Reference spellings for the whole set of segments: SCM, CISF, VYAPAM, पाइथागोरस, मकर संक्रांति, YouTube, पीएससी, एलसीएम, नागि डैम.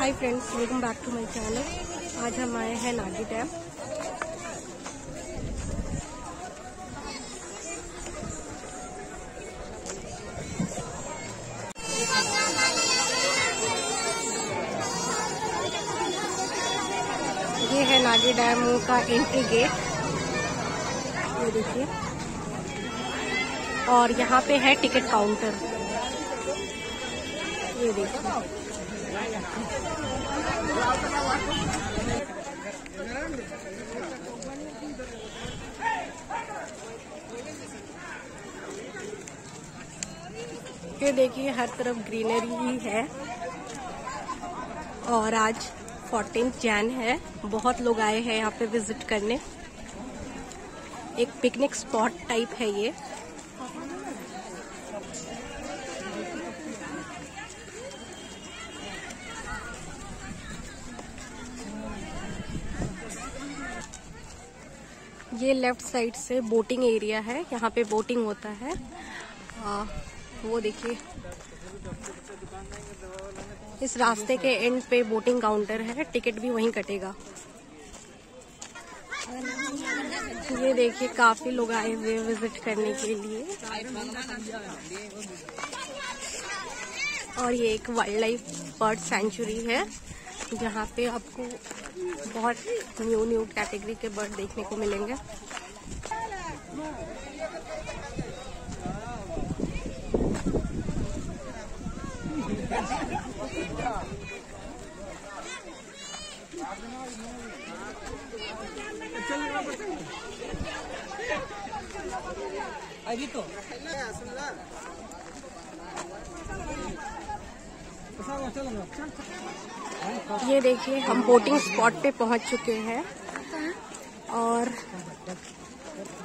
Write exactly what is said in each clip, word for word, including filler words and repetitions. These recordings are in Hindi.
Hi friends, welcome back to my channel. आज हम आए हैं नागि डैम। ये है नागि डैम का एंट्री गेट, ये देखिए। और यहाँ पे है टिकट काउंटर, ये देखिए। ये देखिए, हर तरफ ग्रीनरी ही है। और आज चौदह जनवरी है, बहुत लोग आए हैं यहाँ पे विजिट करने। एक पिकनिक स्पॉट टाइप है ये। ये लेफ्ट साइड से बोटिंग एरिया है, यहाँ पे बोटिंग होता है। आ, वो देखिए, इस रास्ते के एंड पे बोटिंग काउंटर है, टिकट भी वहीं कटेगा। ये देखिए, काफी लोग आए हुए विजिट करने के लिए। और ये एक वाइल्ड लाइफ बर्ड सेंचुरी है, जहाँ पे आपको बहुत न्यू न्यू कैटेगरी के बर्ड देखने को मिलेंगे। अभी तो ये देखिए, हम बोटिंग स्पॉट पे पहुंच चुके हैं। और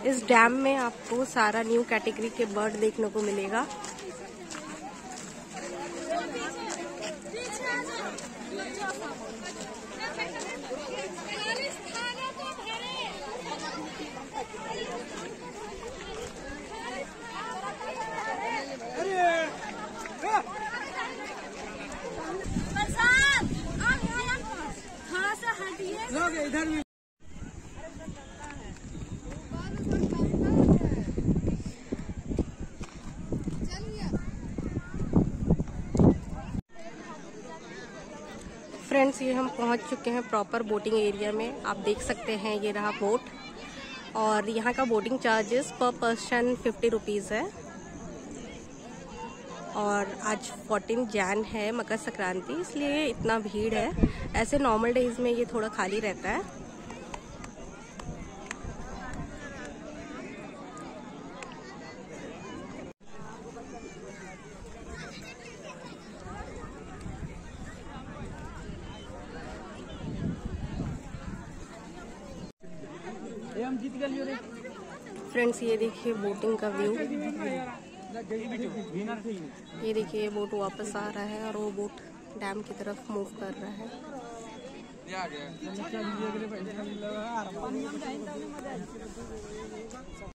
इस डैम में आपको सारा न्यू कैटेगरी के बर्ड देखने को मिलेगा। फ्रेंड्स, ये हम पहुंच चुके हैं प्रॉपर बोटिंग एरिया में। आप देख सकते हैं, ये रहा बोट। और यहाँ का boating charges per person fifty rupees है। और आज चौदह जनवरी है, मकर संक्रांति, इसलिए इतना भीड़ है। ऐसे नॉर्मल डेज में ये थोड़ा खाली रहता है। फ्रेंड्स, ये देखिए बोटिंग का व्यू। ये देखिए, बोट वापस आ रहा है और वो बोट डैम की तरफ मूव कर रहा है।